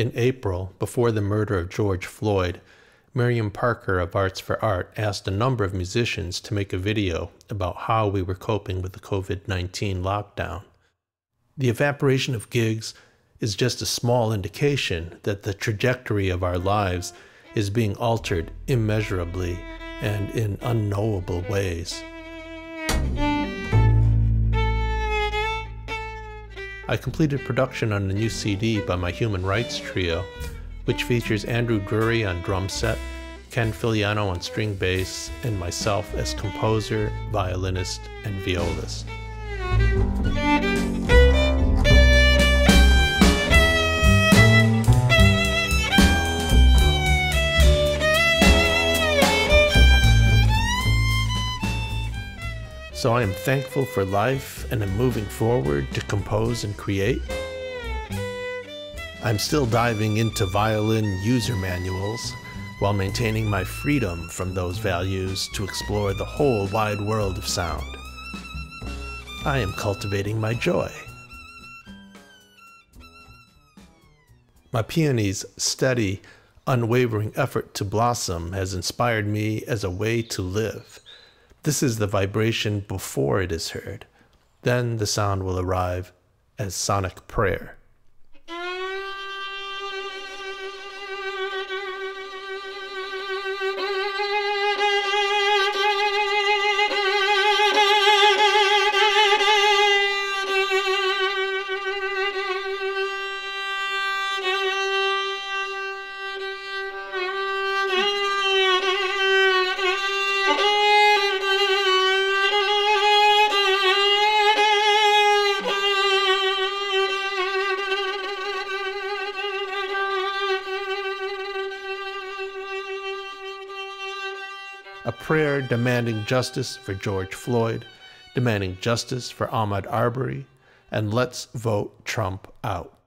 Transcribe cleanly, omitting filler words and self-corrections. In April, before the murder of George Floyd, Miriam Parker of Arts for Art asked a number of musicians to make a video about how we were coping with the COVID-19 lockdown. The evaporation of gigs is just a small indication that the trajectory of our lives is being altered immeasurably and in unknowable ways. I completed production on a new CD by my Human Rites Trio, which features Andrew Drury on drum set, Ken Filiano on string bass, and myself as composer, violinist, and violist. So I am thankful for life and am moving forward to compose and create. I'm still diving into violin user manuals while maintaining my freedom from those values to explore the whole wide world of sound. I am cultivating my joy. My peony's steady, unwavering effort to blossom has inspired me as a way to live. This is the vibration before it is heard. Then the sound will arrive as sonic prayer. A prayer demanding justice for George Floyd, demanding justice for Ahmaud Arbery, and let's vote Trump out.